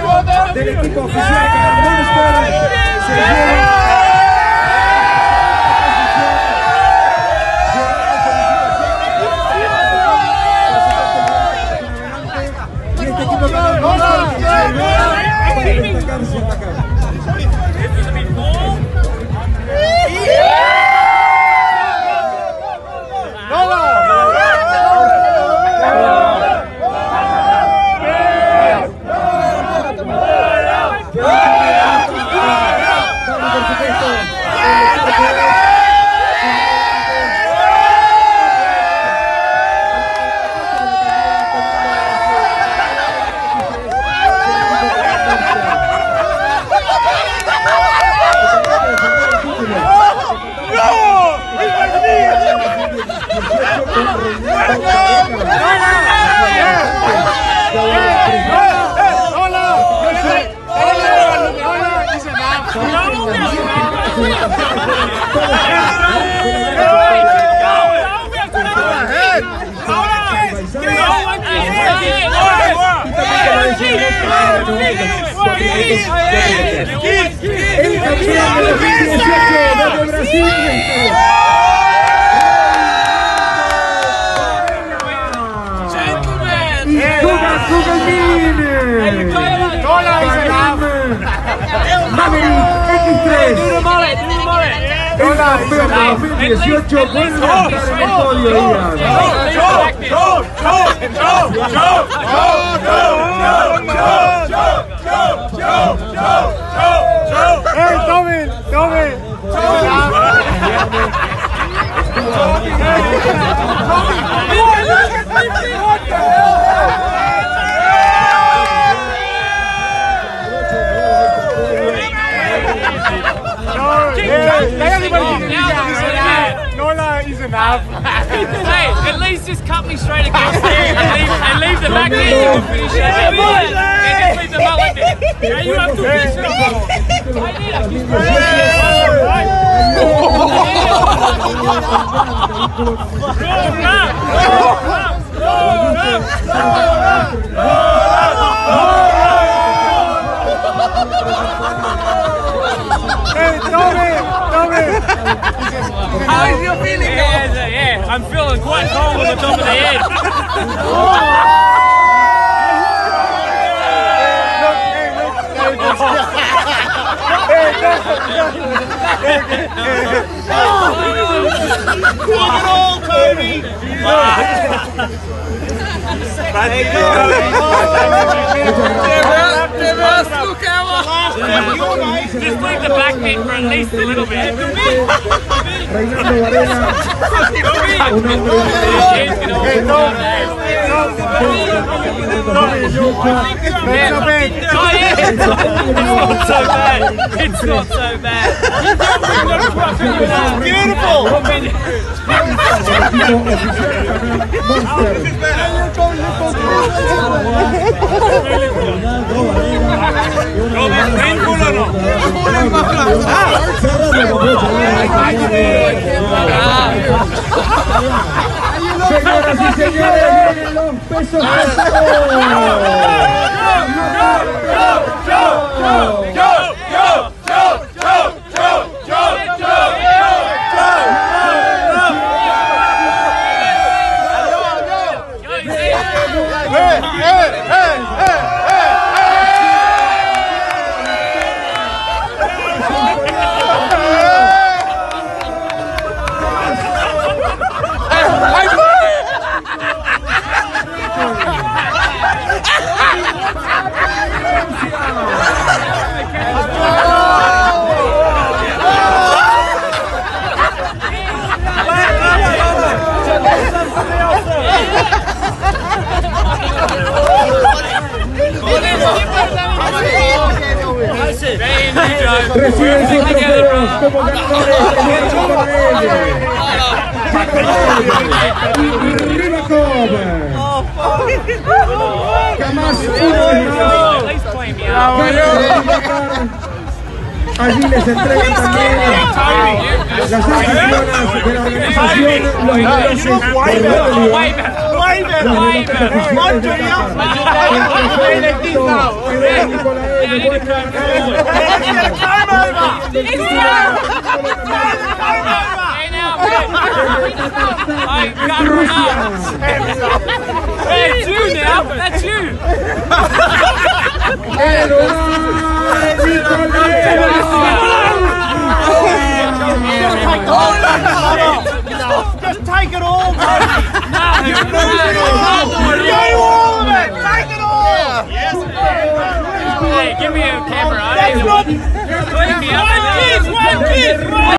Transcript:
voten del equipo oficial que se lleva. Las instituciones de la organización, los ingleses, por el That's you now. That's you.